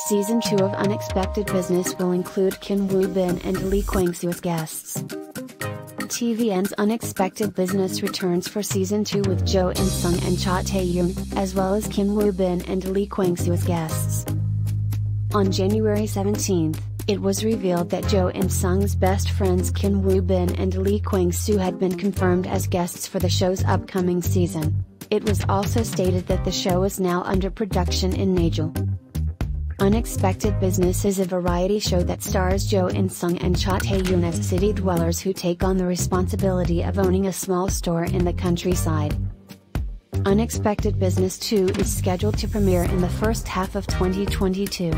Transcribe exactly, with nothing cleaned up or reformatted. Season two of Unexpected Business will include Kim Woo-bin and Lee Kwang-soo as guests. T V N's Unexpected Business returns for Season two with Jo In-sung and Cha Tae-hyun, as well as Kim Woo-bin and Lee Kwang-soo as guests. On January seventeenth, it was revealed that Jo In-sung's best friends Kim Woo-bin and Lee Kwang-soo had been confirmed as guests for the show's upcoming season. It was also stated that the show is now under production in Nagel. Unexpected Business is a variety show that stars Jo In-sung and Cha Tae-hyun as city dwellers who take on the responsibility of owning a small store in the countryside. Unexpected Business two is scheduled to premiere in the first half of twenty twenty-two.